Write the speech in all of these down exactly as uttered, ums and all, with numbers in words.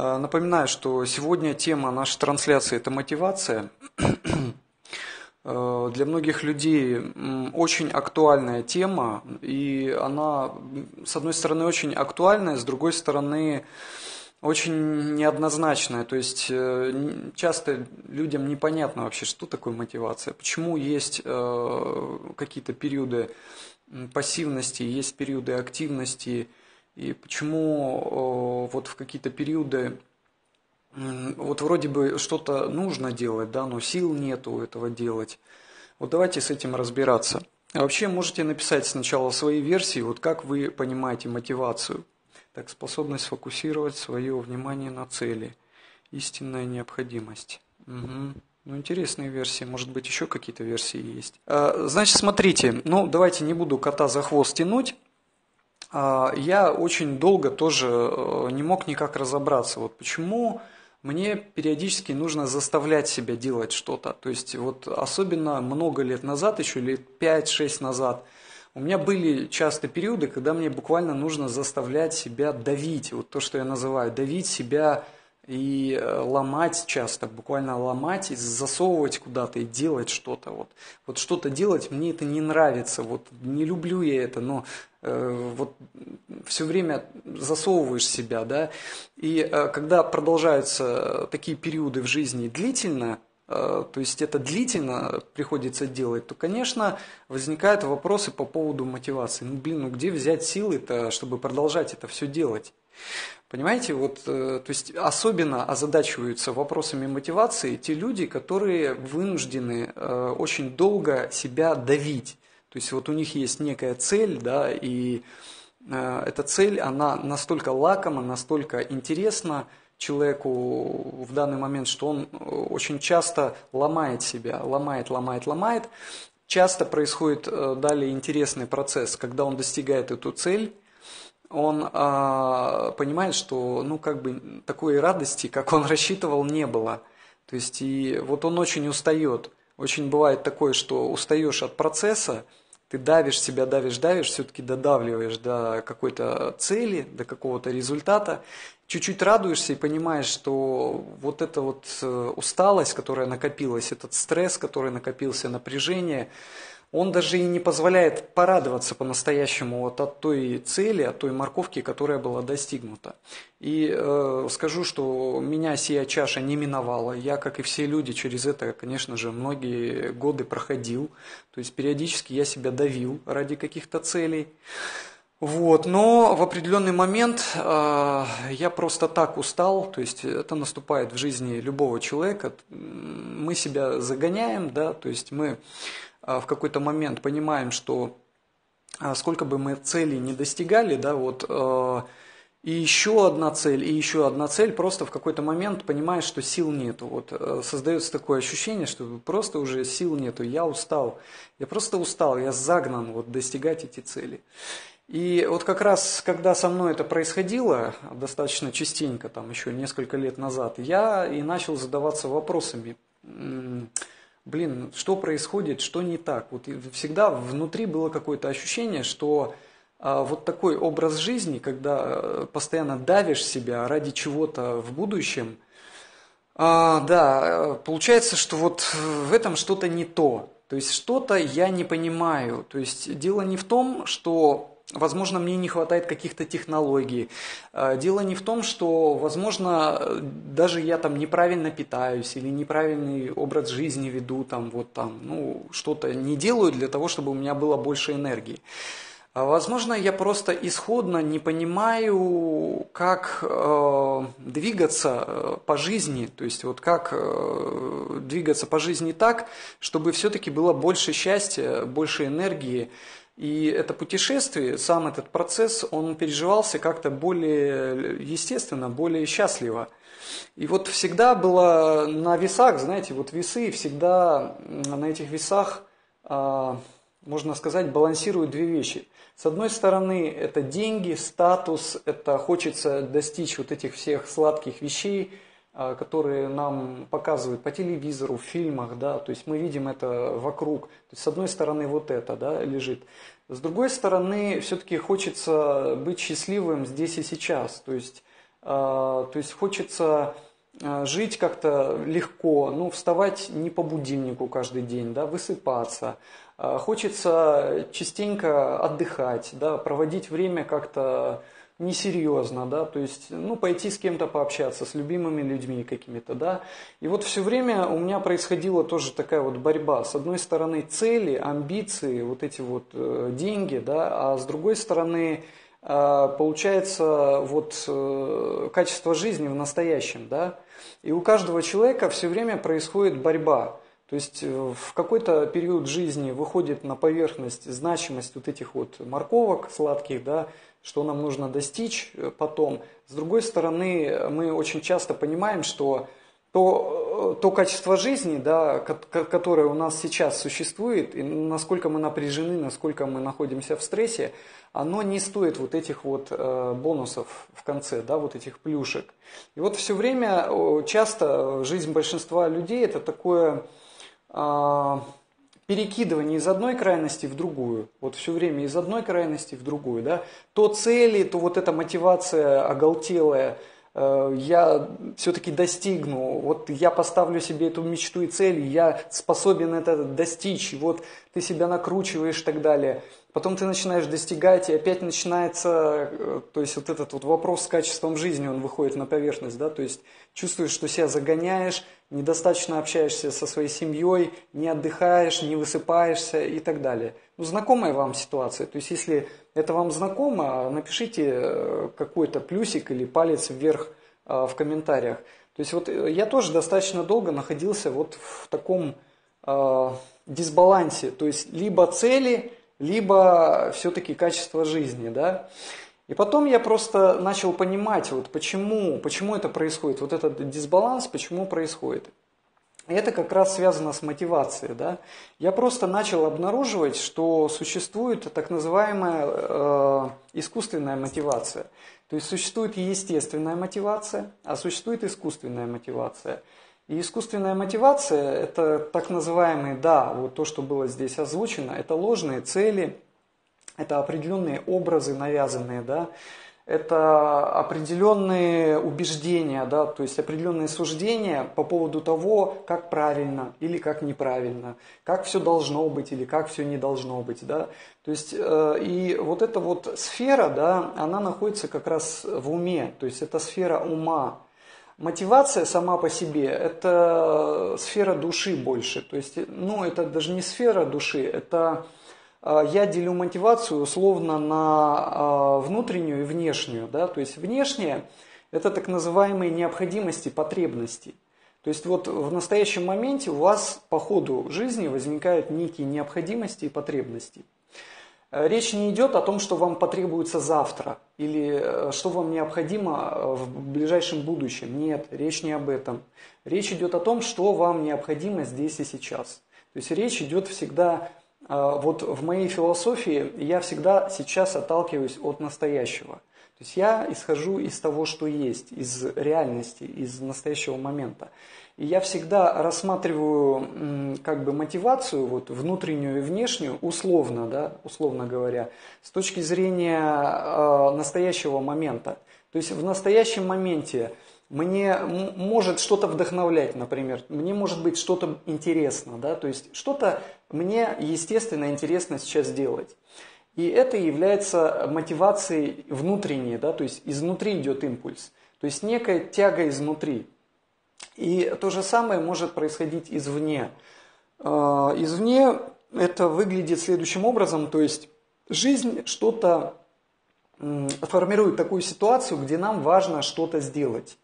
Напоминаю, что сегодня тема нашей трансляции – это мотивация. Для многих людей очень актуальная тема, и она, с одной стороны, очень актуальная, с другой стороны, очень неоднозначная. То есть часто людям непонятно вообще, что такое мотивация, почему есть какие-то периоды пассивности, есть периоды активности, и почему вот в какие-то периоды вот вроде бы что-то нужно делать, да, но сил нету этого делать. Вот давайте с этим разбираться. А вообще можете написать сначала свои версии, вот как вы понимаете мотивацию. Так, способность сфокусировать свое внимание на цели. Истинная необходимость. Угу. Ну, интересные версии, может быть, еще какие-то версии есть. А, значит, смотрите, ну, давайте не буду кота за хвост тянуть. А, я очень долго тоже не мог никак разобраться, вот почему мне периодически нужно заставлять себя делать что-то. То есть, вот особенно много лет назад, еще лет пять-шесть назад, у меня были часто периоды, когда мне буквально нужно заставлять себя давить. Вот то, что я называю давить себя и ломать часто, буквально ломать и засовывать куда-то и делать что-то. Вот, вот что-то делать, мне это не нравится, вот не люблю я это, но э, вот все время засовываешь себя, да. И э, когда продолжаются такие периоды в жизни длительно, то есть это длительно приходится делать, то, конечно, возникают вопросы по поводу мотивации. Ну, блин, ну где взять силы-то, чтобы продолжать это все делать? Понимаете, вот, то есть особенно озадачиваются вопросами мотивации те люди, которые вынуждены очень долго себя давить. То есть вот у них есть некая цель, да, и эта цель, она настолько лакома, настолько интересна человеку в данный момент, что он очень часто ломает себя, ломает, ломает, ломает. Часто происходит далее интересный процесс, когда он достигает эту цель, он а, понимает, что ну, как бы такой радости, как он рассчитывал, не было. То есть и вот он очень устает. Очень бывает такое, что устаешь от процесса, ты давишь себя, давишь, давишь, все-таки додавливаешь до какой-то цели, до какого-то результата. Чуть-чуть радуешься и понимаешь, что вот эта вот усталость, которая накопилась, этот стресс, который накопился, напряжение, он даже и не позволяет порадоваться по-настоящему вот от той цели, от той морковки, которая была достигнута. И э, скажу, что меня сия чаша не миновала. Я, как и все люди, через это, конечно же, многие годы проходил. То есть периодически я себя давил ради каких-то целей. Вот, но в определенный момент э, я просто так устал, то есть это наступает в жизни любого человека, мы себя загоняем, да, то есть мы э, в какой-то момент понимаем, что э, сколько бы мы целей не достигали, да, вот, э, и еще одна цель, и еще одна цель, просто в какой-то момент понимаешь, что сил нету, вот, э, создается такое ощущение, что просто уже сил нету, я устал, я просто устал, я загнан, вот, достигать эти цели. И вот как раз, когда со мной это происходило, достаточно частенько, там еще несколько лет назад, я и начал задаваться вопросами. Блин, что происходит, что не так? Вот всегда внутри было какое-то ощущение, что вот такой образ жизни, когда постоянно давишь себя ради чего-то в будущем, да, получается, что вот в этом что-то не то. То есть что-то я не понимаю. То есть дело не в том, что... Возможно, мне не хватает каких-то технологий. Дело не в том, что, возможно, даже я там неправильно питаюсь или неправильный образ жизни веду, там, вот там, ну, что-то не делаю для того, чтобы у меня было больше энергии. Возможно, я просто исходно не понимаю, как э, двигаться по жизни, то есть вот как э, двигаться по жизни так, чтобы все-таки было больше счастья, больше энергии. И это путешествие, сам этот процесс, он переживался как-то более естественно, более счастливо. И вот всегда было на весах, знаете, вот весы, всегда на этих весах, можно сказать, балансируют две вещи. С одной стороны, это деньги, статус, это хочется достичь вот этих всех сладких вещей, которые нам показывают по телевизору, в фильмах, да, то есть мы видим это вокруг. То есть с одной стороны вот это, да, лежит. С другой стороны, все-таки хочется быть счастливым здесь и сейчас, то есть То есть хочется жить как-то легко, ну, вставать не по будильнику каждый день, да, высыпаться. Хочется частенько отдыхать, да, проводить время как-то несерьезно, да, то есть, ну, пойти с кем-то пообщаться, с любимыми людьми какими-то, да. И вот все время у меня происходила тоже такая вот борьба. С одной стороны, цели, амбиции, вот эти вот деньги, да, а с другой стороны, получается, вот качество жизни в настоящем, да. И у каждого человека все время происходит борьба. То есть в какой-то период жизни выходит на поверхность значимость вот этих вот морковок сладких, да, что нам нужно достичь потом. С другой стороны, мы очень часто понимаем, что то, то качество жизни, да, которое у нас сейчас существует, и насколько мы напряжены, насколько мы находимся в стрессе, оно не стоит вот этих вот бонусов в конце, да, вот этих плюшек. И вот все время часто жизнь большинства людей – это такое перекидывание из одной крайности в другую, вот все время из одной крайности в другую, да, то цели, то вот эта мотивация оголтелая, э, я все-таки достигну, вот я поставлю себе эту мечту и цель, я способен это достичь, вот ты себя накручиваешь и так далее, потом ты начинаешь достигать, и опять начинается, э, то есть вот этот вот вопрос с качеством жизни, он выходит на поверхность, да, то есть чувствуешь, что себя загоняешь, недостаточно общаешься со своей семьей, не отдыхаешь, не высыпаешься и так далее. Ну, знакомая вам ситуация. То есть, если это вам знакомо, напишите какой-то плюсик или палец вверх в комментариях. То есть, вот я тоже достаточно долго находился вот в таком дисбалансе. То есть, либо цели, либо все-таки качество жизни, да. И потом я просто начал понимать, вот почему, почему это происходит, вот этот дисбаланс, почему происходит. И это как раз связано с мотивацией, да. Я просто начал обнаруживать, что существует так называемая э, искусственная мотивация. То есть существует естественная мотивация, а существует искусственная мотивация. И искусственная мотивация – это так называемые, да, вот то, что было здесь озвучено, это ложные цели, это определенные образы навязанные, да? Это определенные убеждения, да? То есть определенные суждения по поводу того, как правильно или как неправильно, как все должно быть или как все не должно быть. Да? То есть, э, и вот эта вот сфера, да, она находится как раз в уме, то есть это сфера ума. Мотивация сама по себе – это сфера души больше, то есть, ну, это даже не сфера души, это… Я делю мотивацию условно на внутреннюю и внешнюю. Да? То есть внешняя – это так называемые необходимости, потребности. То есть вот в настоящем моменте у вас по ходу жизни возникают некие необходимости и потребности. Речь не идет о том, что вам потребуется завтра или что вам необходимо в ближайшем будущем. Нет, речь не об этом. Речь идет о том, что вам необходимо здесь и сейчас. То есть речь идет всегда… Вот в моей философии я всегда сейчас отталкиваюсь от настоящего. То есть я исхожу из того, что есть, из реальности, из настоящего момента. И я всегда рассматриваю как бы мотивацию, вот, внутреннюю и внешнюю, условно, да, условно говоря, с точки зрения э, настоящего момента. То есть в настоящем моменте мне может что-то вдохновлять, например, мне может быть что-то интересно, да, то есть что-то мне, естественно, интересно сейчас делать. И это является мотивацией внутренней, да, то есть изнутри идет импульс, то есть некая тяга изнутри. И то же самое может происходить извне. Извне это выглядит следующим образом, то есть жизнь что-то формирует такую ситуацию, где нам важно что-то сделать.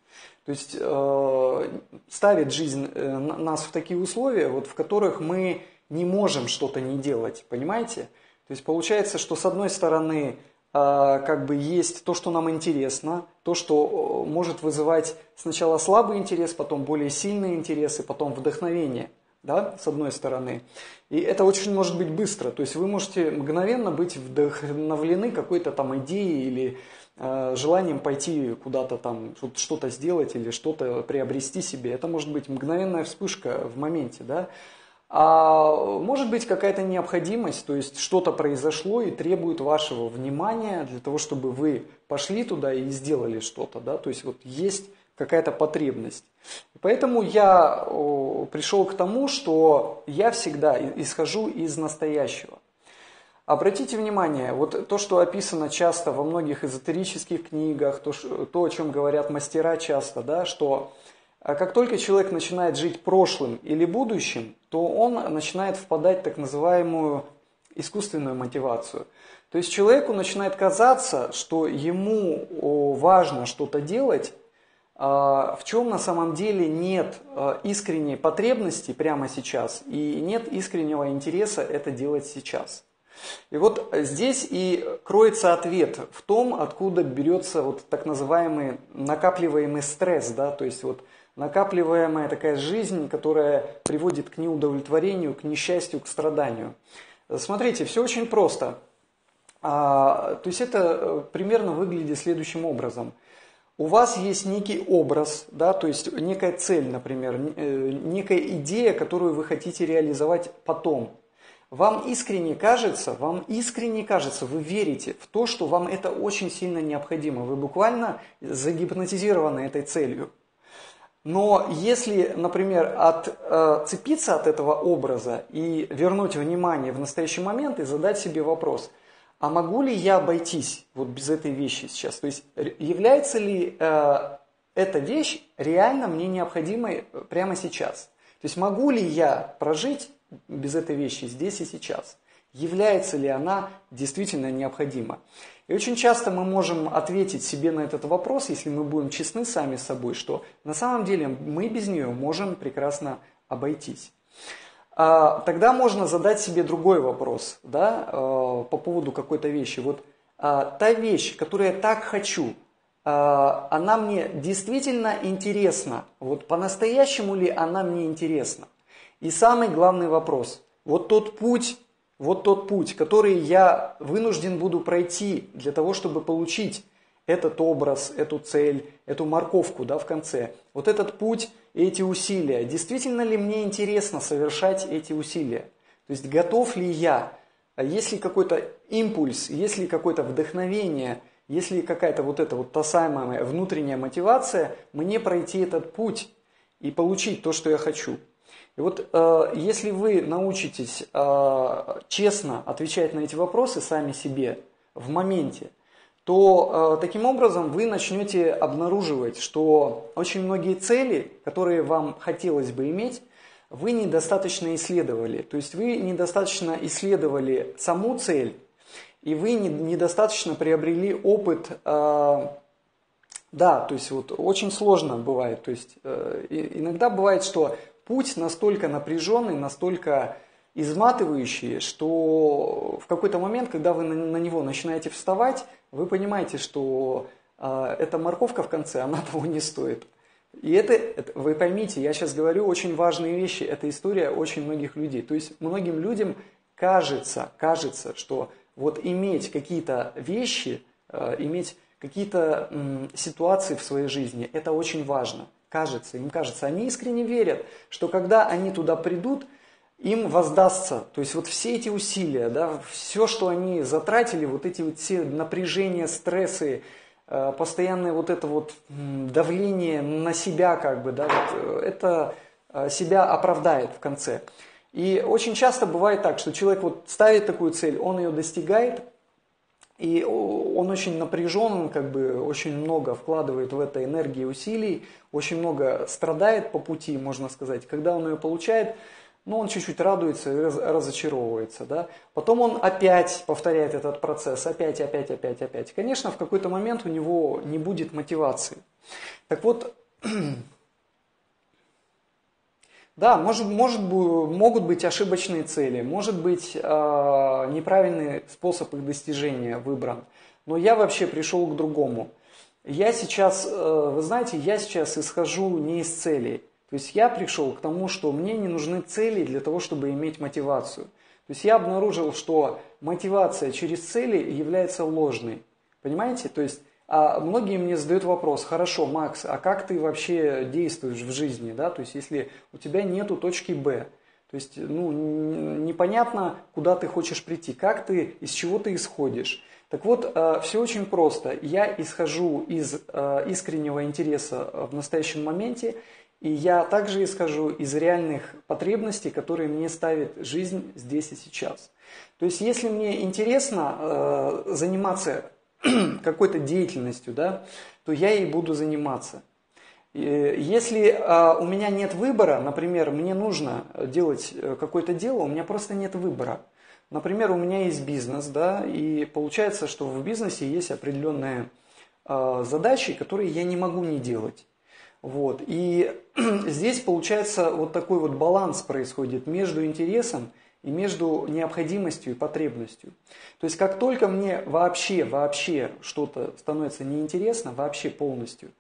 То есть э, ставит жизнь э, нас в такие условия, вот, в которых мы не можем что-то не делать, понимаете? То есть получается, что с одной стороны э, как бы есть то, что нам интересно, то, что может вызывать сначала слабый интерес, потом более сильные интересы, потом вдохновение, да, с одной стороны. И это очень может быть быстро, то есть вы можете мгновенно быть вдохновлены какой-то там идеей или желанием пойти куда-то там, что-то сделать или что-то приобрести себе. Это может быть мгновенная вспышка в моменте, да. А может быть какая-то необходимость, то есть что-то произошло и требует вашего внимания для того, чтобы вы пошли туда и сделали что-то, да, то есть вот есть какая-то потребность. Поэтому я пришел к тому, что я всегда исхожу из настоящего. Обратите внимание, вот то, что описано часто во многих эзотерических книгах, то, то о чем говорят мастера часто, да, что как только человек начинает жить прошлым или будущим, то он начинает впадать в так называемую искусственную мотивацию. То есть человеку начинает казаться, что ему важно что-то делать, в чем на самом деле нет искренней потребности прямо сейчас и нет искреннего интереса это делать сейчас. И вот здесь и кроется ответ в том, откуда берется вот так называемый накапливаемый стресс, да, то есть вот накапливаемая такая жизнь, которая приводит к неудовлетворению, к несчастью, к страданию. Смотрите, все очень просто. А, то есть это примерно выглядит следующим образом. У вас есть некий образ, да, то есть некая цель, например, некая идея, которую вы хотите реализовать потом. Вам искренне кажется, вам искренне кажется, вы верите в то, что вам это очень сильно необходимо. Вы буквально загипнотизированы этой целью. Но если, например, отцепиться от этого образа и вернуть внимание в настоящий момент и задать себе вопрос, а могу ли я обойтись вот без этой вещи сейчас? То есть является ли э, эта вещь реально мне необходимой прямо сейчас? То есть могу ли я прожить без этой вещи здесь и сейчас? Является ли она действительно необходима? И очень часто мы можем ответить себе на этот вопрос, если мы будем честны сами с собой, что на самом деле мы без нее можем прекрасно обойтись. Тогда можно задать себе другой вопрос, да, по поводу какой-то вещи. Вот та вещь, которую я так хочу, она мне действительно интересна? Вот по-настоящему ли она мне интересна? И самый главный вопрос. Вот тот путь, вот тот путь, который я вынужден буду пройти для того, чтобы получить этот образ, эту цель, эту морковку, да, в конце. Вот этот путь, эти усилия. Действительно ли мне интересно совершать эти усилия? То есть готов ли я? Есть ли какой-то импульс, есть ли какое-то вдохновение, есть ли какая-то вот эта вот та самая внутренняя мотивация мне пройти этот путь и получить то, что я хочу? И вот э, если вы научитесь э, честно отвечать на эти вопросы сами себе в моменте, то э, таким образом вы начнете обнаруживать, что очень многие цели, которые вам хотелось бы иметь, вы недостаточно исследовали. То есть вы недостаточно исследовали саму цель, и вы не, недостаточно приобрели опыт. Э, да, то есть вот очень сложно бывает. То есть э, иногда бывает, что путь настолько напряженный, настолько изматывающий, что в какой-то момент, когда вы на него начинаете вставать, вы понимаете, что э, эта морковка в конце, она того не стоит. И это, это, вы поймите, я сейчас говорю очень важные вещи, это история очень многих людей. То есть многим людям кажется, кажется, что вот иметь какие-то вещи, э, иметь какие-то э, ситуации в своей жизни, это очень важно. Кажется, им кажется, они искренне верят, что когда они туда придут, им воздастся. То есть вот все эти усилия, да, все, что они затратили, вот эти вот все напряжения, стрессы, постоянное вот это вот давление на себя, как бы, да, вот, это себя оправдает в конце. И очень часто бывает так, что человек вот ставит такую цель, он ее достигает, и он очень напряжен, он как бы очень много вкладывает в это энергии и усилий, очень много страдает по пути, можно сказать. Когда он ее получает, ну, он чуть-чуть радуется и разочаровывается. Да? Потом он опять повторяет этот процесс, опять, опять, опять, опять. Конечно, в какой-то момент у него не будет мотивации. Так вот, да, может, может, могут быть ошибочные цели, может быть э, неправильный способ их достижения выбран. Но я вообще пришел к другому. Я сейчас, э, вы знаете, я сейчас исхожу не из целей. То есть я пришел к тому, что мне не нужны цели для того, чтобы иметь мотивацию. То есть я обнаружил, что мотивация через цели является ложной. Понимаете? То есть а многие мне задают вопрос: хорошо, Макс, а как ты вообще действуешь в жизни, да? То есть если у тебя нету точки Б, То есть ну, непонятно, куда ты хочешь прийти, как ты, из чего ты исходишь. Так вот, все очень просто. Я исхожу из искреннего интереса в настоящем моменте, и я также исхожу из реальных потребностей, которые мне ставит жизнь здесь и сейчас. То есть, если мне интересно заниматься какой-то деятельностью, да, то я и буду заниматься. Если у меня нет выбора, например, мне нужно делать какое-то дело, у меня просто нет выбора. Например, у меня есть бизнес, да, и получается, что в бизнесе есть определенные задачи, которые я не могу не делать. Вот. И здесь получается вот такой вот баланс происходит между интересом и между необходимостью и потребностью. То есть как только мне вообще, вообще что-то становится неинтересно, вообще полностью,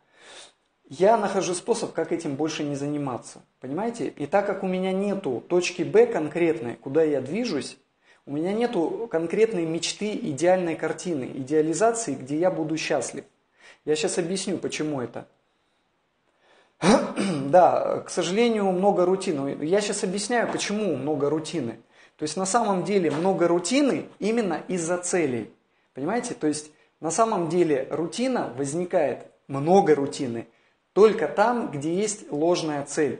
я нахожу способ, как этим больше не заниматься. Понимаете? И так как у меня нету точки Б конкретной, куда я движусь, у меня нету конкретной мечты, идеальной картины, идеализации, где я буду счастлив. Я сейчас объясню, почему это. Да, к сожалению, много рутины. Я сейчас объясняю, почему много рутины. То есть на самом деле много рутины именно из-за целей. Понимаете? То есть на самом деле рутина возникает, много рутины, только там, где есть ложная цель.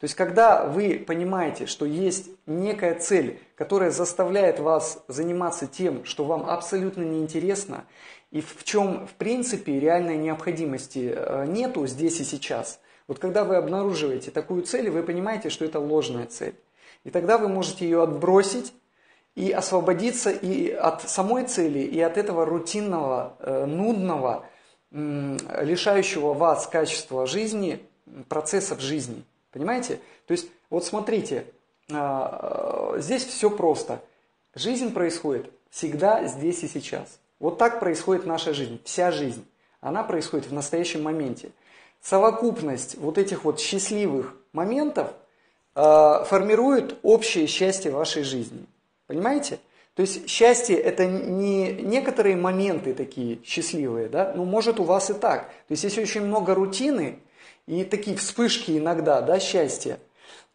То есть когда вы понимаете, что есть некая цель, которая заставляет вас заниматься тем, что вам абсолютно неинтересно, и в чем, в принципе, реальной необходимости нету здесь и сейчас. Вот когда вы обнаруживаете такую цель, вы понимаете, что это ложная цель. И тогда вы можете ее отбросить и освободиться и от самой цели, и от этого рутинного, нудного, лишающего вас качества жизни, процессов жизни. Понимаете? То есть, вот смотрите, здесь все просто. Жизнь происходит всегда здесь и сейчас. Вот так происходит наша жизнь, вся жизнь. Она происходит в настоящем моменте. Совокупность вот этих вот счастливых моментов э, формирует общее счастье вашей жизни. Понимаете? То есть счастье это не некоторые моменты такие счастливые, да? Ну, может у вас и так. То есть если очень много рутины и такие вспышки иногда, да, счастья,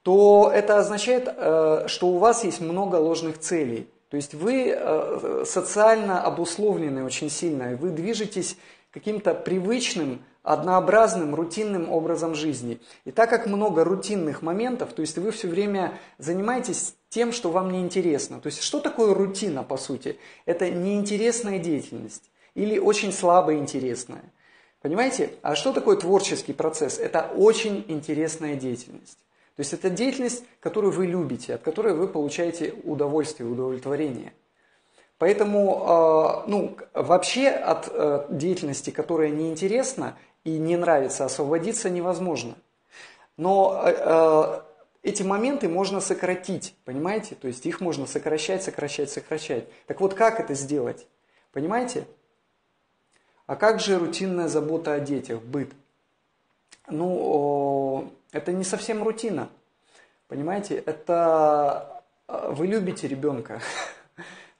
то это означает, э, что у вас есть много ложных целей. То есть вы э, социально обусловлены очень сильно, и вы движетесь каким-то привычным, однообразным, рутинным образом жизни. И так как много рутинных моментов, то есть вы все время занимаетесь тем, что вам неинтересно. То есть что такое рутина, по сути? Это неинтересная деятельность или очень слабо интересная. Понимаете? А что такое творческий процесс? Это очень интересная деятельность. То есть это деятельность, которую вы любите, от которой вы получаете удовольствие, удовлетворение. Поэтому ну, вообще от деятельности, которая неинтересна и не нравится, освободиться невозможно. Но эти моменты можно сократить, понимаете? То есть их можно сокращать, сокращать, сокращать. Так вот как это сделать? Понимаете? А как же рутинная забота о детях, быт? Ну, это не совсем рутина, понимаете? Это вы любите ребенка.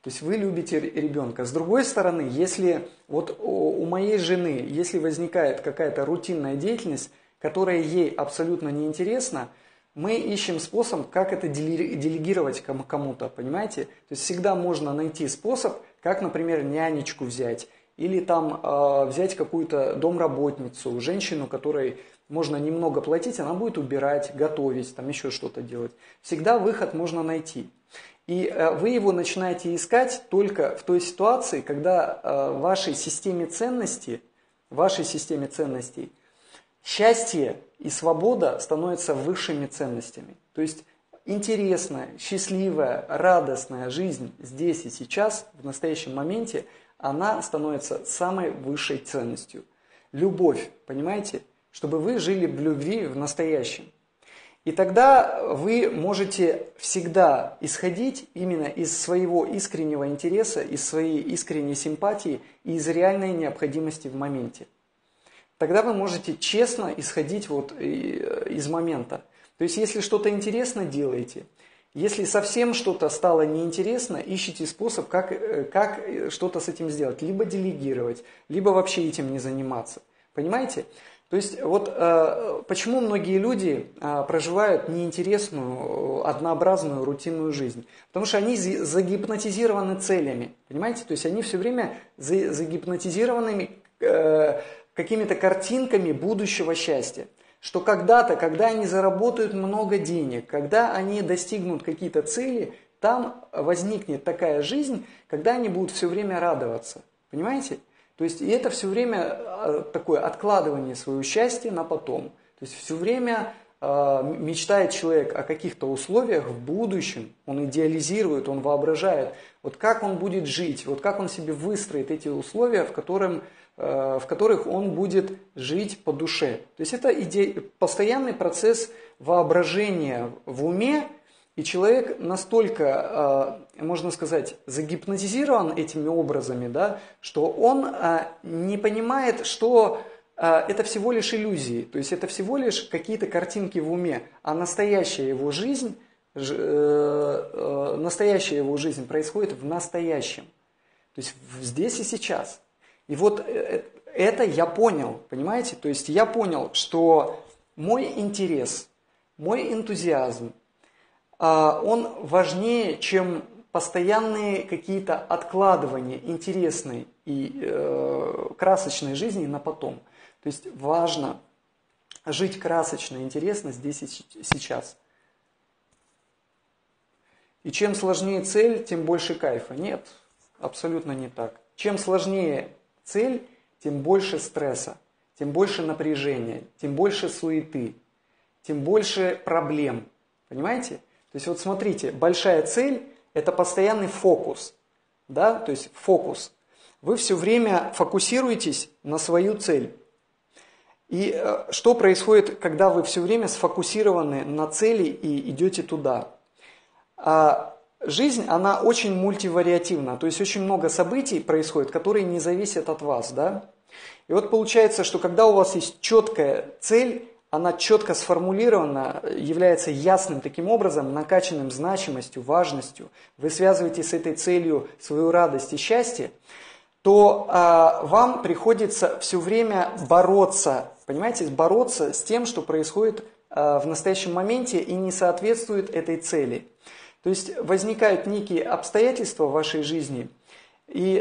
То есть вы любите ребенка. С другой стороны, если вот у моей жены, если возникает какая-то рутинная деятельность, которая ей абсолютно неинтересна, мы ищем способ, как это делегировать кому-то, понимаете? То есть всегда можно найти способ, как, например, нянечку взять, или там э, взять какую-то домработницу, женщину, которой можно немного платить, она будет убирать, готовить, там еще что-то делать. Всегда выход можно найти. И вы его начинаете искать только в той ситуации, когда в вашей системе ценностей, в вашей системе ценностей счастье и свобода становятся высшими ценностями. То есть интересная, счастливая, радостная жизнь здесь и сейчас, в настоящем моменте, она становится самой высшей ценностью. Любовь, понимаете? Чтобы вы жили в любви в настоящем. И тогда вы можете всегда исходить именно из своего искреннего интереса, из своей искренней симпатии и из реальной необходимости в моменте. Тогда вы можете честно исходить вот из момента. То есть, если что-то интересно, делаете. Если совсем что-то стало неинтересно, ищите способ, как, как что-то с этим сделать. Либо делегировать, либо вообще этим не заниматься. Понимаете? То есть вот э, почему многие люди э, проживают неинтересную, однообразную, рутинную жизнь? Потому что они загипнотизированы целями, понимаете? То есть они все время за, загипнотизированы э, какими-то картинками будущего счастья. Что когда-то, когда они заработают много денег, когда они достигнут какие-то цели, там возникнет такая жизнь, когда они будут все время радоваться, понимаете? То есть и это все время такое откладывание своего счастья на потом. То есть все время э, мечтает человек о каких-то условиях в будущем, он идеализирует, он воображает, вот как он будет жить, вот как он себе выстроит эти условия, в, котором, э, в которых он будет жить по душе. То есть это иде... постоянный процесс воображения в уме, и человек настолько, можно сказать, загипнотизирован этими образами, да, что он не понимает, что это всего лишь иллюзии, то есть это всего лишь какие-то картинки в уме, а настоящая его жизнь, настоящая его жизнь происходит в настоящем, то есть здесь и сейчас. И вот это я понял, понимаете? То есть я понял, что мой интерес, мой энтузиазм, он важнее, чем постоянные какие-то откладывания интересной и э, красочной жизни на потом. То есть важно жить красочно, интересно здесь и сейчас. И чем сложнее цель, тем больше кайфа. Нет, абсолютно не так. Чем сложнее цель, тем больше стресса, тем больше напряжения, тем больше суеты, тем больше проблем. Понимаете? То есть вот смотрите, большая цель – это постоянный фокус, да, то есть фокус. Вы все время фокусируетесь на свою цель. И э, что происходит, когда вы все время сфокусированы на цели и идете туда? А жизнь, она очень мультивариативна, то есть очень много событий происходит, которые не зависят от вас, да. И вот получается, что когда у вас есть четкая цель, она четко сформулирована, является ясным таким образом, накачанным значимостью, важностью, вы связываете с этой целью свою радость и счастье, то э, вам приходится все время бороться, понимаете, бороться с тем, что происходит э, в настоящем моменте и не соответствует этой цели. То есть возникают некие обстоятельства в вашей жизни, и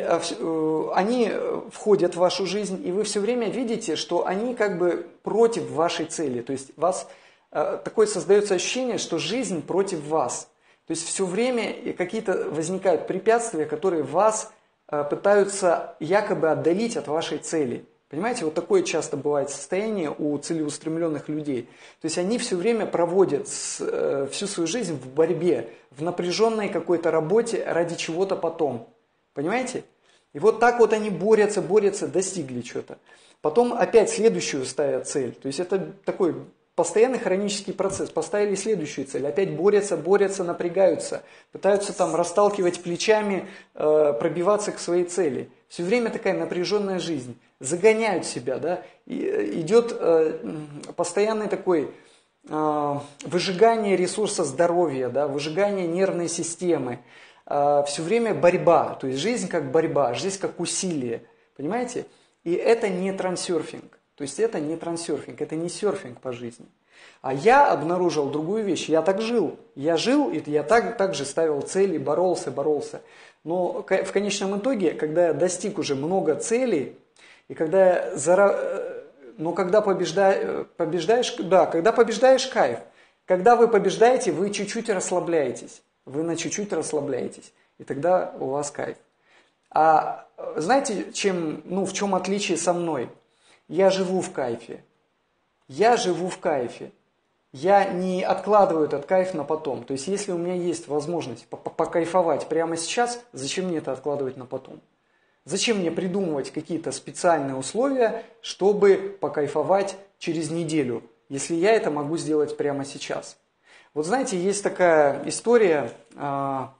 они входят в вашу жизнь, и вы все время видите, что они как бы против вашей цели. То есть у вас такое создается ощущение, что жизнь против вас. То есть все время какие-то возникают препятствия, которые вас пытаются якобы отдалить от вашей цели. Понимаете, вот такое часто бывает состояние у целеустремленных людей. То есть они все время проводят всю свою жизнь в борьбе, в напряженной какой-то работе ради чего-то потом. Понимаете? И вот так вот они борются, борются, достигли чего-то. Потом опять следующую ставят цель. То есть это такой постоянный хронический процесс. Поставили следующую цель, опять борются, борются, напрягаются. Пытаются там расталкивать плечами, э, пробиваться к своей цели. Все время такая напряженная жизнь. Загоняют себя, да? И идет э, постоянный такой... Э, выжигание ресурса здоровья, да? Выжигание нервной системы. Все время борьба, то есть жизнь как борьба, жизнь как усилие, понимаете? И это не трансерфинг, то есть это не трансерфинг, это не серфинг по жизни. А я обнаружил другую вещь, я так жил, я жил, и я так, так же ставил цели, боролся, боролся. Но в конечном итоге, когда я достиг уже много целей, и когда я зара... но когда побежда... побеждаешь, да, когда побеждаешь кайф, когда вы побеждаете, вы чуть-чуть расслабляетесь. Вы на чуть-чуть расслабляетесь, и тогда у вас кайф. А знаете, чем, ну, в чем отличие со мной? Я живу в кайфе. Я живу в кайфе. Я не откладываю этот кайф на потом. То есть, если у меня есть возможность покайфовать прямо сейчас, зачем мне это откладывать на потом? Зачем мне придумывать какие-то специальные условия, чтобы покайфовать через неделю, если я это могу сделать прямо сейчас? Вот знаете, есть такая история, а,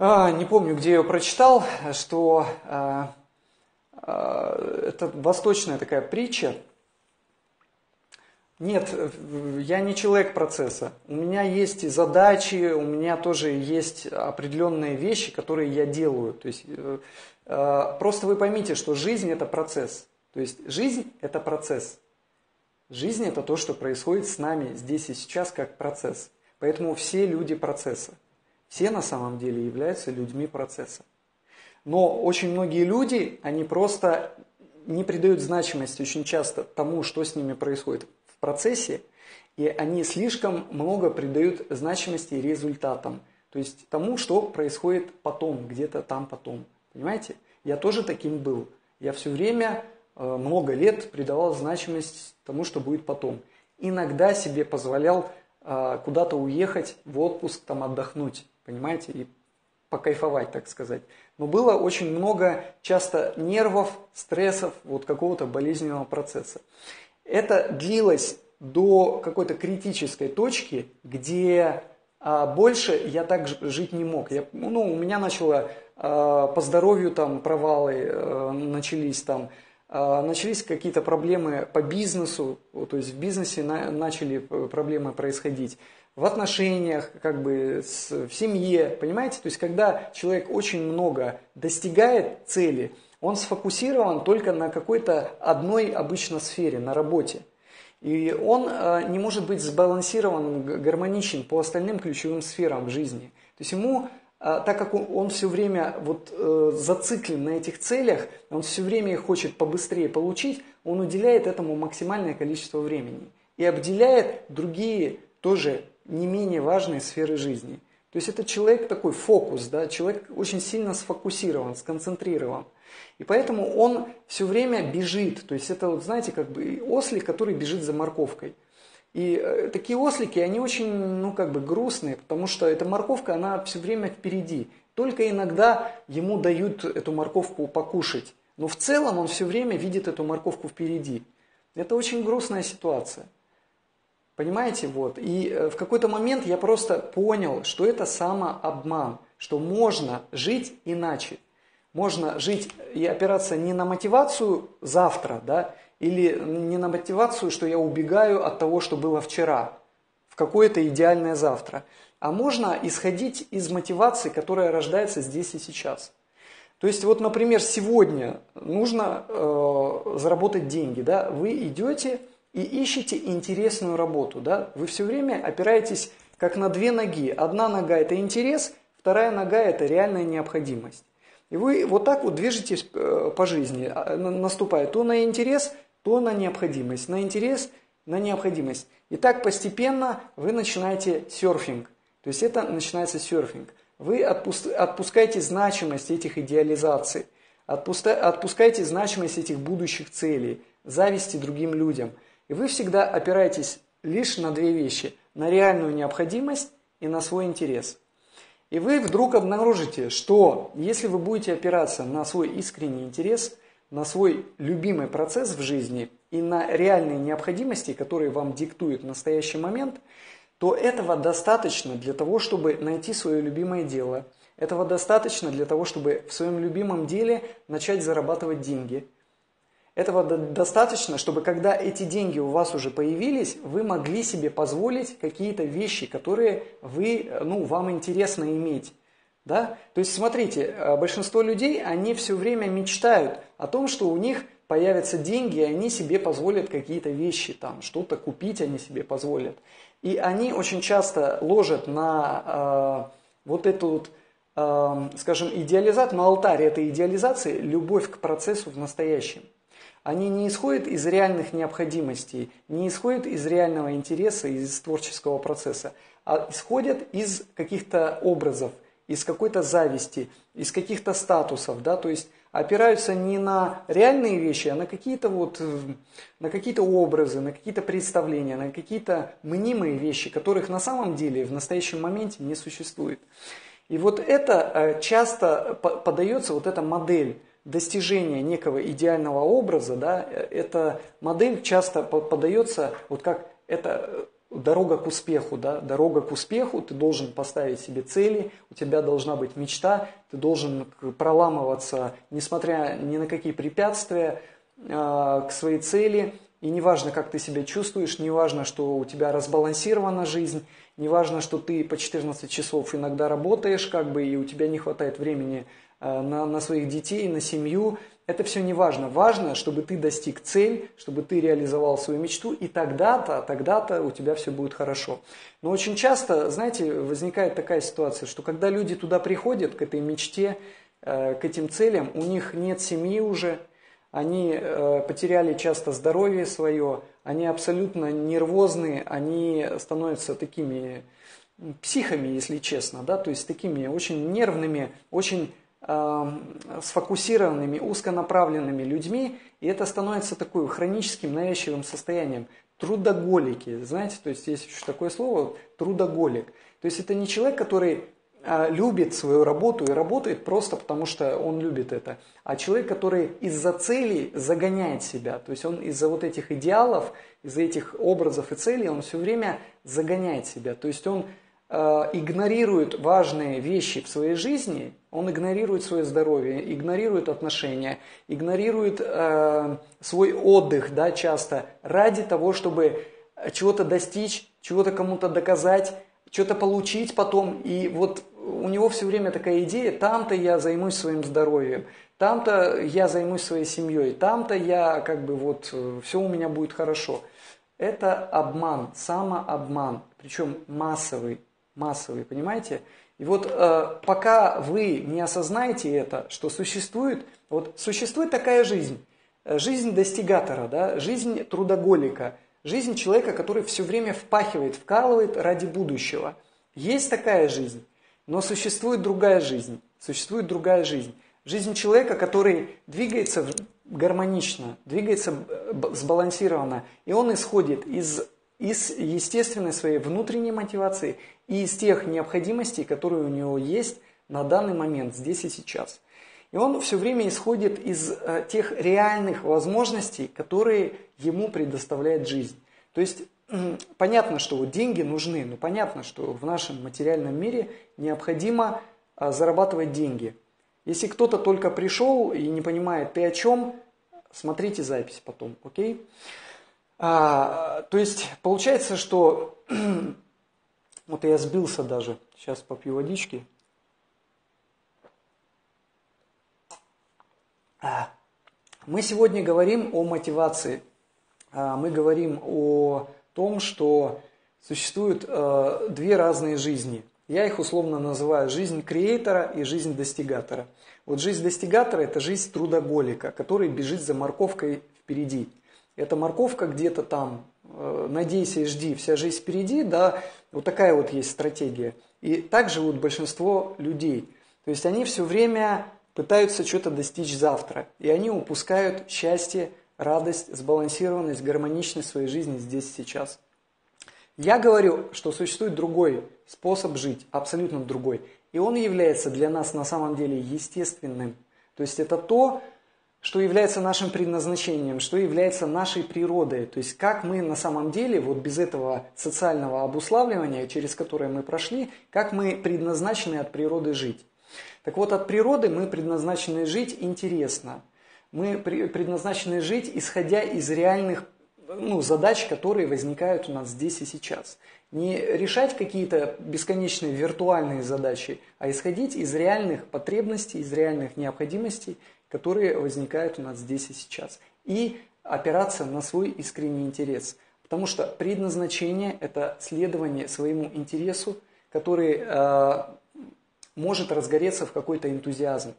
а, не помню, где я ее прочитал, что а, а, это восточная такая притча. Нет, я не человек процесса. У меня есть и задачи, у меня тоже есть определенные вещи, которые я делаю. То есть, а, просто вы поймите, что жизнь – это процесс. То есть жизнь – это процесс. Жизнь – это то, что происходит с нами здесь и сейчас как процесс. Поэтому все люди процесса. Все на самом деле являются людьми процесса. Но очень многие люди, они просто не придают значимости очень часто тому, что с ними происходит в процессе, и они слишком много придают значимости результатам, то есть тому, что происходит потом, где-то там потом. Понимаете? Я тоже таким был. Я все время, много лет придавал значимость тому, что будет потом. Иногда себе позволял куда-то уехать в отпуск, там отдохнуть, понимаете, и покайфовать, так сказать. Но было очень много часто нервов, стрессов, вот какого-то болезненного процесса. Это длилось до какой-то критической точки, где а, больше я так жить не мог. Я, ну, у меня начало а, по здоровью там провалы а, начались, там, а, начались какие-то проблемы по бизнесу, то есть в бизнесе на, начали проблемы происходить. В отношениях, как бы с, в семье, понимаете? То есть, когда человек очень много достигает цели, он сфокусирован только на какой-то одной обычно сфере, на работе. И он э, не может быть сбалансирован, гармоничен по остальным ключевым сферам жизни. То есть, ему, э, так как он, он все время вот, э, зациклен на этих целях, он все время их хочет побыстрее получить, он уделяет этому максимальное количество времени и обделяет другие тоже не менее важные сферы жизни. То есть это человек такой фокус, да, человек очень сильно сфокусирован, сконцентрирован. И поэтому он все время бежит. То есть это, вот, знаете, как бы ослик, который бежит за морковкой. И э, такие ослики, они очень, ну, как бы грустные, потому что эта морковка, она все время впереди. Только иногда ему дают эту морковку покушать. Но в целом он все время видит эту морковку впереди. Это очень грустная ситуация. Понимаете, вот, и в какой-то момент я просто понял, что это самообман, что можно жить иначе. Можно жить и опираться не на мотивацию завтра, да, или не на мотивацию, что я убегаю от того, что было вчера, в какое-то идеальное завтра. А можно исходить из мотивации, которая рождается здесь и сейчас. То есть, вот, например, сегодня нужно э, заработать деньги, да, вы идете и ищите интересную работу, да? Вы все время опираетесь как на две ноги. Одна нога – это интерес, вторая нога – это реальная необходимость. И вы вот так вот движетесь по жизни, наступая то на интерес, то на необходимость, на интерес, на необходимость. И так постепенно вы начинаете серфинг. То есть это начинается серфинг. Вы отпускаете значимость этих идеализаций, отпускаете значимость этих будущих целей, зависти другим людям. И вы всегда опираетесь лишь на две вещи – на реальную необходимость и на свой интерес. И вы вдруг обнаружите, что если вы будете опираться на свой искренний интерес, на свой любимый процесс в жизни и на реальные необходимости, которые вам диктует настоящий момент, то этого достаточно для того, чтобы найти свое любимое дело. Этого достаточно для того, чтобы в своем любимом деле начать зарабатывать деньги. Этого достаточно, чтобы когда эти деньги у вас уже появились, вы могли себе позволить какие-то вещи, которые вы, ну, вам интересно иметь. Да? То есть, смотрите, большинство людей, они все время мечтают о том, что у них появятся деньги, и они себе позволят какие-то вещи, там, что-то купить они себе позволят. И они очень часто ложат на э, вот эту вот, э, скажем, идеализацию, на алтарь этой идеализации любовь к процессу в настоящем. Они не исходят из реальных необходимостей, не исходят из реального интереса, из творческого процесса, а исходят из каких-то образов, из какой-то зависти, из каких-то статусов, да, то есть опираются не на реальные вещи, а на какие-то вот, на какие-то образы, на какие-то представления, на какие-то мнимые вещи, которых на самом деле в настоящем моменте не существует. И вот это часто подается, вот эта модель, достижение некого идеального образа, да, эта модель часто подается вот как это дорога к успеху, да, дорога к успеху, ты должен поставить себе цели, у тебя должна быть мечта, ты должен проламываться, несмотря ни на какие препятствия, к своей цели, и неважно, как ты себя чувствуешь, неважно, что у тебя разбалансирована жизнь, неважно, что ты по четырнадцать часов иногда работаешь, как бы, и у тебя не хватает времени на, на своих детей, на семью. Это все не важно. Важно, чтобы ты достиг цель, чтобы ты реализовал свою мечту, и тогда-то, тогда-то у тебя все будет хорошо. Но очень часто, знаете, возникает такая ситуация, что когда люди туда приходят, к этой мечте, к этим целям, у них нет семьи уже, они потеряли часто здоровье свое, они абсолютно нервозные, они становятся такими психами, если честно, да, то есть такими очень нервными, очень э, сфокусированными, узконаправленными людьми, и это становится такой хроническим навязчивым состоянием. Трудоголики, знаете, то есть есть еще такое слово, трудоголик. То есть это не человек, который любит свою работу и работает просто потому, что он любит это. А человек, который из-за целей загоняет себя. То есть он из-за вот этих идеалов, из-за этих образов и целей, он все время загоняет себя. То есть он э, игнорирует важные вещи в своей жизни, он игнорирует свое здоровье, игнорирует отношения, игнорирует э, свой отдых, да, часто, ради того, чтобы чего-то достичь, чего-то кому-то доказать, что-то получить потом, и вот у него все время такая идея, там-то я займусь своим здоровьем, там-то я займусь своей семьей, там-то я как бы вот, все у меня будет хорошо. Это обман, самообман, причем массовый, массовый, понимаете? И вот э, пока вы не осознаете это, что существует, вот существует такая жизнь, жизнь достигатора, да, жизнь трудоголика, жизнь человека, который все время впахивает, вкалывает ради будущего. Есть такая жизнь, но существует другая жизнь. Существует другая жизнь. Жизнь человека, который двигается гармонично, двигается сбалансированно. И он исходит из, из естественной своей внутренней мотивации и из тех необходимостей, которые у него есть на данный момент, здесь и сейчас. И он все время исходит из э, тех реальных возможностей, которые ему предоставляет жизнь. То есть, э, понятно, что вот деньги нужны, но понятно, что в нашем материальном мире необходимо э, зарабатывать деньги. Если кто-то только пришел и не понимает, ты о чем, смотрите запись потом, окей? А, то есть, получается, что... вот я сбился даже, сейчас попью водички. Мы сегодня говорим о мотивации, мы говорим о том, что существуют две разные жизни. Я их условно называю жизнь креатора и жизнь достигатора. Вот жизнь достигатора – это жизнь трудоголика, который бежит за морковкой впереди. Эта морковка где-то там, надейся и жди, вся жизнь впереди, да, вот такая вот есть стратегия. И так живут большинство людей, то есть они все время... пытаются что-то достичь завтра, и они упускают счастье, радость, сбалансированность, гармоничность своей жизни здесь и сейчас. Я говорю, что существует другой способ жить, абсолютно другой, и он является для нас на самом деле естественным. То есть это то, что является нашим предназначением, что является нашей природой. То есть как мы на самом деле, вот без этого социального обуславливания, через которое мы прошли, как мы предназначены от природы жить. Так вот, от природы мы предназначены жить интересно. Мы предназначены жить, исходя из реальных, ну, задач, которые возникают у нас здесь и сейчас. Не решать какие-то бесконечные виртуальные задачи, а исходить из реальных потребностей, из реальных необходимостей, которые возникают у нас здесь и сейчас. И опираться на свой искренний интерес. Потому что предназначение – это следование своему интересу, который... э, может разгореться в какой-то энтузиазм.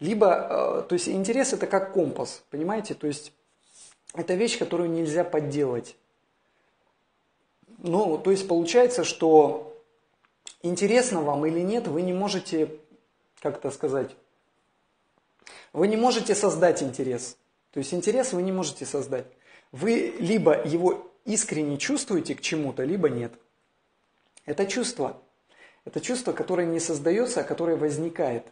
Либо, то есть интерес это как компас, понимаете? То есть это вещь, которую нельзя подделать. Ну, то есть получается, что интересно вам или нет, вы не можете, как это сказать, вы не можете создать интерес. То есть интерес вы не можете создать. Вы либо его искренне чувствуете к чему-то, либо нет. Это чувство. Это чувство, которое не создается, а которое возникает.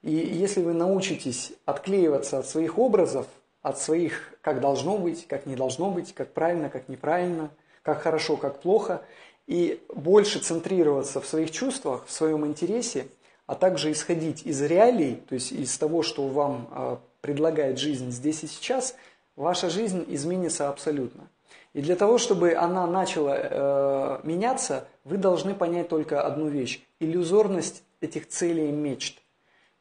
И если вы научитесь отклеиваться от своих образов, от своих как должно быть, как не должно быть, как правильно, как неправильно, как хорошо, как плохо, и больше центрироваться в своих чувствах, в своем интересе, а также исходить из реалий, то есть из того, что вам предлагает жизнь здесь и сейчас, ваша жизнь изменится абсолютно. И для того, чтобы она начала э, меняться, вы должны понять только одну вещь – иллюзорность этих целей и мечт.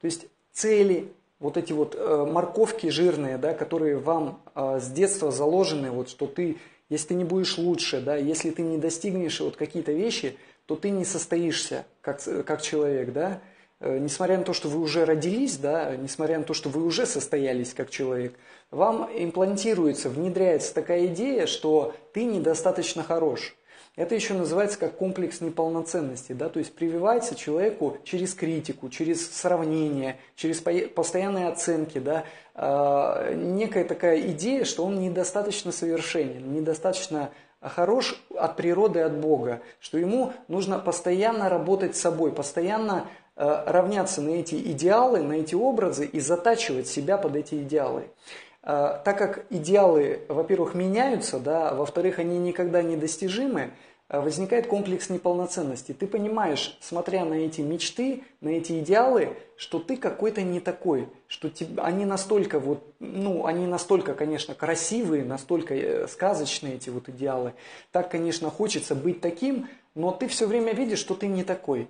То есть цели, вот эти вот э, морковки жирные, да, которые вам э, с детства заложены, вот, что ты, если ты не будешь лучше, да, если ты не достигнешь вот какие-то вещи, то ты не состоишься как, как человек, да, э, несмотря на то, что вы уже родились, да, несмотря на то, что вы уже состоялись как человек, вам имплантируется, внедряется такая идея, что ты недостаточно хорош. Это еще называется как комплекс неполноценности, да, то есть прививается человеку через критику, через сравнение, через постоянные оценки, да, э, некая такая идея, что он недостаточно совершенен, недостаточно хорош от природы, от Бога, что ему нужно постоянно работать с собой, постоянно э, равняться на эти идеалы, на эти образы и затачивать себя под эти идеалы. Так как идеалы, во-первых, меняются, да, во-вторых, они никогда не достижимы, возникает комплекс неполноценности. Ты понимаешь, смотря на эти мечты, на эти идеалы, что ты какой-то не такой, что они настолько, вот, ну, они настолько, конечно, красивые, настолько сказочные эти вот идеалы. Так, конечно, хочется быть таким, но ты все время видишь, что ты не такой.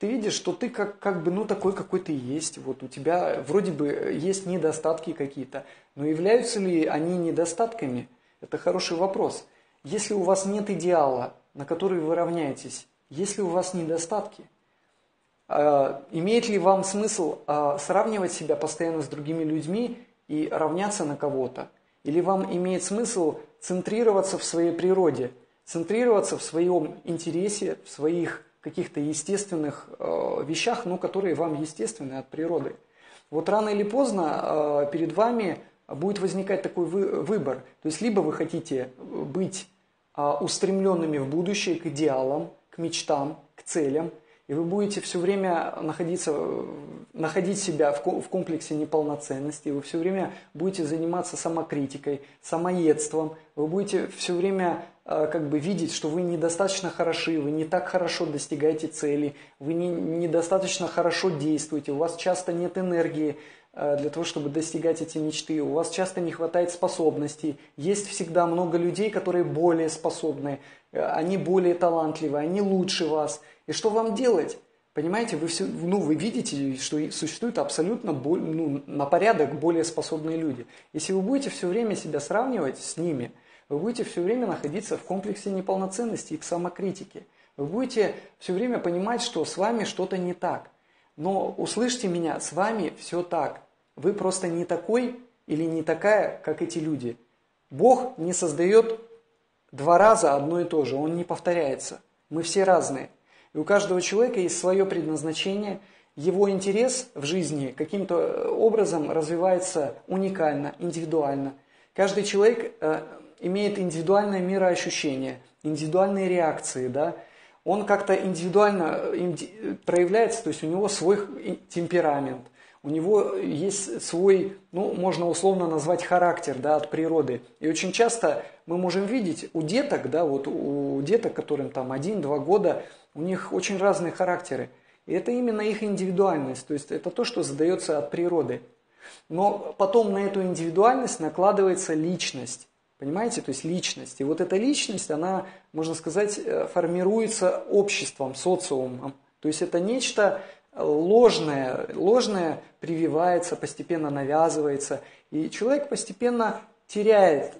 Ты видишь, что ты как, как бы, ну, такой, какой ты есть, вот у тебя вроде бы есть недостатки какие-то, но являются ли они недостатками? Это хороший вопрос. Если у вас нет идеала, на который вы равняетесь, есть ли у вас недостатки? Э, имеет ли вам смысл э, сравнивать себя постоянно с другими людьми и равняться на кого-то? Или вам имеет смысл центрироваться в своей природе, центрироваться в своем интересе, в своих каких-то естественных э, вещах, ну, которые вам естественны от природы. Вот рано или поздно э, перед вами будет возникать такой вы, выбор. То есть, либо вы хотите быть э, устремленными в будущее к идеалам, к мечтам, к целям, и вы будете все время находиться, находить себя в, ко в комплексе неполноценности, вы все время будете заниматься самокритикой, самоедством, вы будете все время как бы видеть, что вы недостаточно хороши, вы не так хорошо достигаете цели, вы не, недостаточно хорошо действуете, у вас часто нет энергии для того, чтобы достигать эти мечты, у вас часто не хватает способностей, есть всегда много людей, которые более способны, они более талантливы, они лучше вас. И что вам делать? Понимаете, вы, все, ну, вы видите, что существуют абсолютно ну, на порядок более способные люди. Если вы будете все время себя сравнивать с ними, вы будете все время находиться в комплексе неполноценности и в самокритике. Вы будете все время понимать, что с вами что-то не так. Но услышьте меня, с вами все так. Вы просто не такой или не такая, как эти люди. Бог не создает два раза одно и то же, Он не повторяется. Мы все разные. И у каждого человека есть свое предназначение. Его интерес в жизни каким-то образом развивается уникально, индивидуально. Каждый человек имеет индивидуальное мироощущение, индивидуальные реакции, да, он как-то индивидуально инди- проявляется, то есть у него свой темперамент, у него есть свой, ну, можно условно назвать характер, да, от природы. И очень часто мы можем видеть у деток, да, вот у деток, которым там один-два года, у них очень разные характеры. И это именно их индивидуальность, то есть это то, что задается от природы. Но потом на эту индивидуальность накладывается личность. Понимаете, то есть личность. И вот эта личность, она, можно сказать, формируется обществом, социумом. То есть это нечто ложное, ложное прививается, постепенно навязывается. И человек постепенно теряет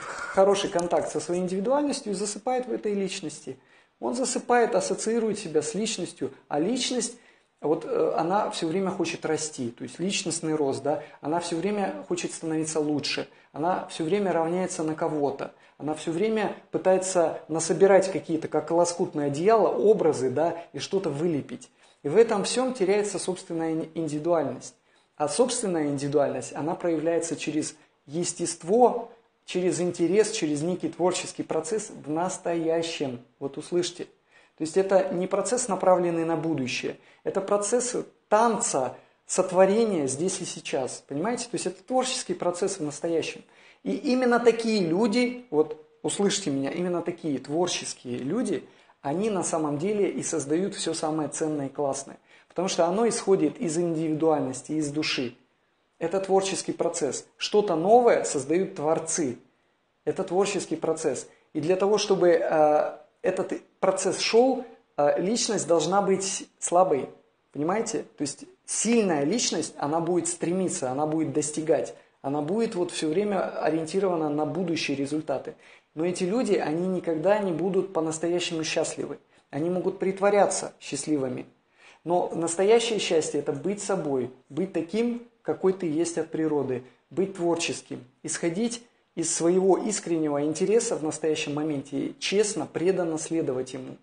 хороший контакт со своей индивидуальностью и засыпает в этой личности. Он засыпает, ассоциирует себя с личностью, а личность... Вот она все время хочет расти, то есть личностный рост, да, она все время хочет становиться лучше, она все время равняется на кого-то, она все время пытается насобирать какие-то, как лоскутное одеяло, образы, да, и что-то вылепить. И в этом всем теряется собственная индивидуальность. А собственная индивидуальность, она проявляется через естество, через интерес, через некий творческий процесс в настоящем. Вот услышьте. То есть это не процесс, направленный на будущее, это процесс танца, сотворения здесь и сейчас, понимаете? То есть это творческий процесс в настоящем. И именно такие люди, вот услышьте меня, именно такие творческие люди, они на самом деле и создают все самое ценное и классное, потому что оно исходит из индивидуальности, из души. Это творческий процесс. Что-то новое создают творцы. Это творческий процесс. И для того, чтобы... этот процесс шел, личность должна быть слабой, понимаете? То есть Сильная личность, она будет стремиться, она будет достигать, она будет вот все время ориентирована на будущие результаты. Но эти люди, они никогда не будут по-настоящему счастливы. Они могут притворяться счастливыми. Но настоящее счастье – это быть собой, быть таким, какой ты есть от природы, быть творческим, исходить из своего искреннего интереса в настоящем моменте и честно, преданно следовать ему.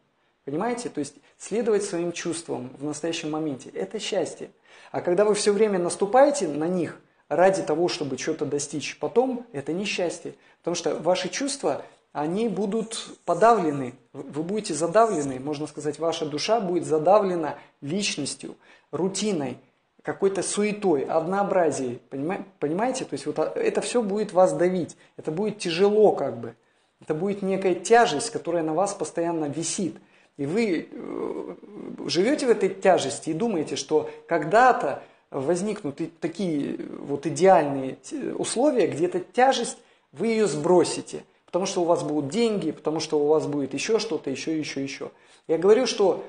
Понимаете? То есть следовать своим чувствам в настоящем моменте – это счастье. А когда вы все время наступаете на них ради того, чтобы что-то достичь потом, это несчастье. Потому что ваши чувства, они будут подавлены, вы будете задавлены, можно сказать, ваша душа будет задавлена личностью, рутиной, какой-то суетой, однообразием. Понимаете? То есть вот это все будет вас давить, это будет тяжело как бы. Это будет некая тяжесть, которая на вас постоянно висит. И вы живете в этой тяжести и думаете, что когда-то возникнут такие вот идеальные условия, где эта тяжесть, вы ее сбросите, потому что у вас будут деньги, потому что у вас будет еще что-то, еще, еще, еще. Я говорю, что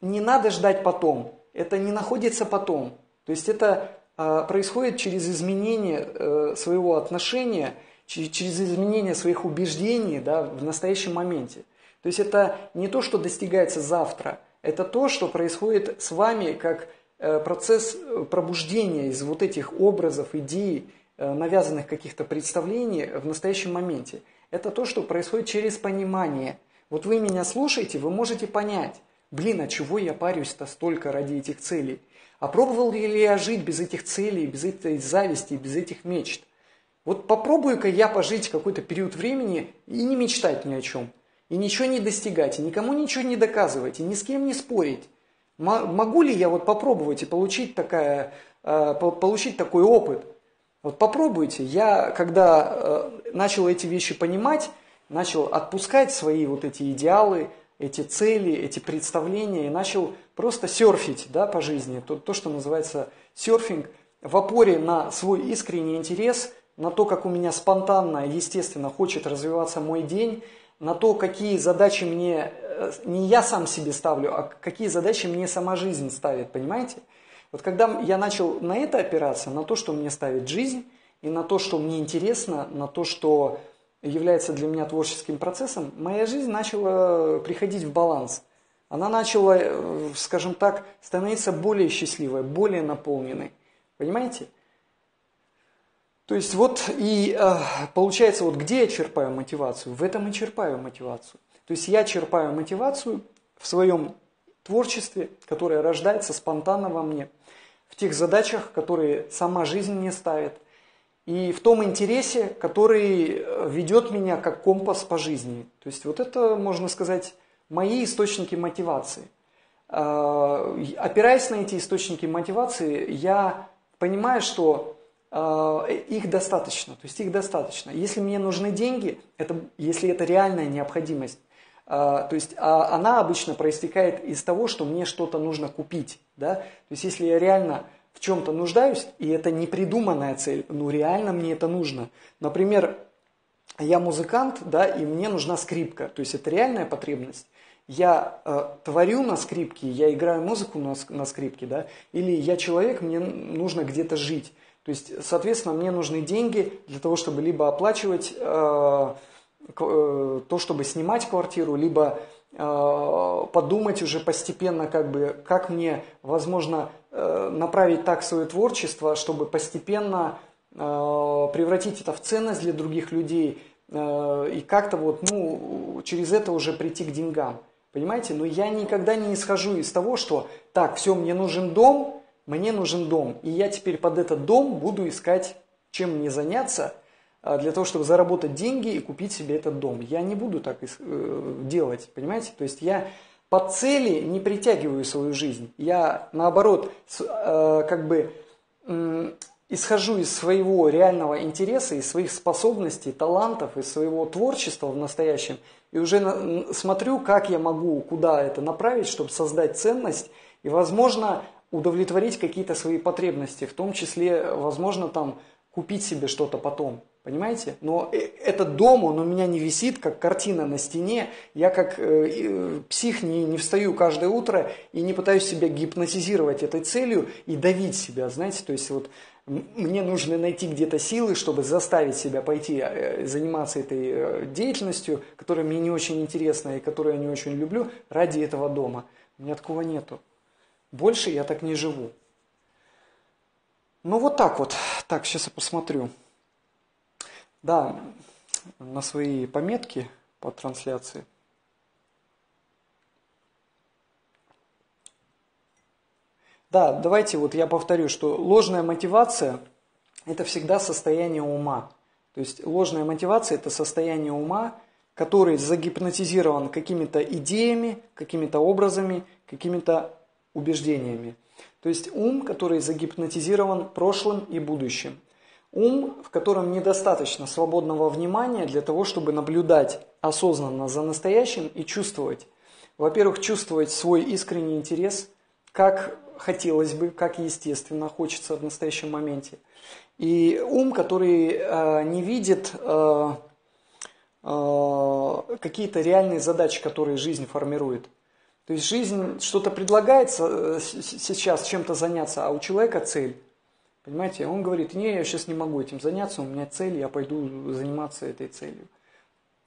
не надо ждать потом, это не находится потом. То есть это происходит через изменение своего отношения, через изменение своих убеждений, да, в настоящем моменте. То есть это не то, что достигается завтра, это то, что происходит с вами как процесс пробуждения из вот этих образов, идей, навязанных каких-то представлений в настоящем моменте. Это то, что происходит через понимание. Вот вы меня слушаете, вы можете понять, блин, а чего я парюсь-то столько ради этих целей? А пробовал ли я жить без этих целей, без этой зависти, без этих мечт? Вот попробую-ка я пожить какой-то период времени и не мечтать ни о чем. И ничего не достигать, и никому ничего не доказывать, и ни с кем не спорить. Могу ли я вот попробовать и получить, такая, э, получить такой опыт? Вот попробуйте. Я, когда э, начал эти вещи понимать, начал отпускать свои вот эти идеалы, эти цели, эти представления, и начал просто серфить, да, по жизни, то, то, что называется серфинг, в опоре на свой искренний интерес, на то, как у меня спонтанно, естественно, хочет развиваться мой день, на то, какие задачи мне, не я сам себе ставлю, а какие задачи мне сама жизнь ставит, понимаете? Вот когда я начал на это опираться, на то, что мне ставит жизнь, и на то, что мне интересно, на то, что является для меня творческим процессом, моя жизнь начала приходить в баланс. Она начала, скажем так, становиться более счастливой, более наполненной, понимаете? То есть вот и э, получается, вот где я черпаю мотивацию? В этом и черпаю мотивацию. То есть я черпаю мотивацию в своем творчестве, которое рождается спонтанно во мне, в тех задачах, которые сама жизнь мне ставит, и в том интересе, который ведет меня как компас по жизни. То есть вот это, можно сказать, мои источники мотивации. Э, опираясь на эти источники мотивации, я понимаю, что их достаточно, то есть их достаточно. Если мне нужны деньги, это, если это реальная необходимость, то есть она обычно проистекает из того, что мне что-то нужно купить, да? То есть если я реально в чем-то нуждаюсь, и это не придуманная цель, ну реально мне это нужно. Например, я музыкант, да, и мне нужна скрипка, то есть это реальная потребность. Я э, творю на скрипке, я играю музыку на, на скрипке, да? Или я человек, мне нужно где-то жить. То есть, соответственно, мне нужны деньги для того, чтобы либо оплачивать э, э, то, чтобы снимать квартиру, либо э, подумать уже постепенно, как бы, как мне, возможно, э, направить так свое творчество, чтобы постепенно э, превратить это в ценность для других людей э, и как-то вот, ну, через это уже прийти к деньгам. Понимаете? Но я никогда не исхожу из того, что так, все, мне нужен дом, Мне нужен дом, и я теперь под этот дом буду искать, чем мне заняться, для того, чтобы заработать деньги и купить себе этот дом. Я не буду так делать, понимаете? То есть я под цели не притягиваю свою жизнь. Я, наоборот, как бы исхожу из своего реального интереса, из своих способностей, талантов, из своего творчества в настоящем, и уже смотрю, как я могу, куда это направить, чтобы создать ценность, и, возможно, удовлетворить какие-то свои потребности, в том числе, возможно, там купить себе что-то потом. Понимаете? Но этот дом, он у меня не висит, как картина на стене. Я как э, псих не, не встаю каждое утро и не пытаюсь себя гипнотизировать этой целью и давить себя, знаете. То есть вот мне нужно найти где-то силы, чтобы заставить себя пойти заниматься этой деятельностью, которая мне не очень интересна и которую я не очень люблю, ради этого дома. У меня такого нету. Больше я так не живу. Ну вот так вот. Так, сейчас я посмотрю. Да, на свои пометки по трансляции. Да, давайте вот я повторю, что ложная мотивация – это всегда состояние ума. То есть ложная мотивация – это состояние ума, который загипнотизирован какими-то идеями, какими-то образами, какими-то убеждениями. То есть ум, который загипнотизирован прошлым и будущим. Ум, в котором недостаточно свободного внимания для того, чтобы наблюдать осознанно за настоящим и чувствовать. Во-первых, чувствовать свой искренний интерес, как хотелось бы, как естественно хочется в настоящем моменте. И ум, который э, не видит э, э, какие-то реальные задачи, которые жизнь формирует. То есть жизнь что-то предлагается сейчас чем-то заняться, а у человека цель. Понимаете, он говорит, не, я сейчас не могу этим заняться, у меня цель, я пойду заниматься этой целью.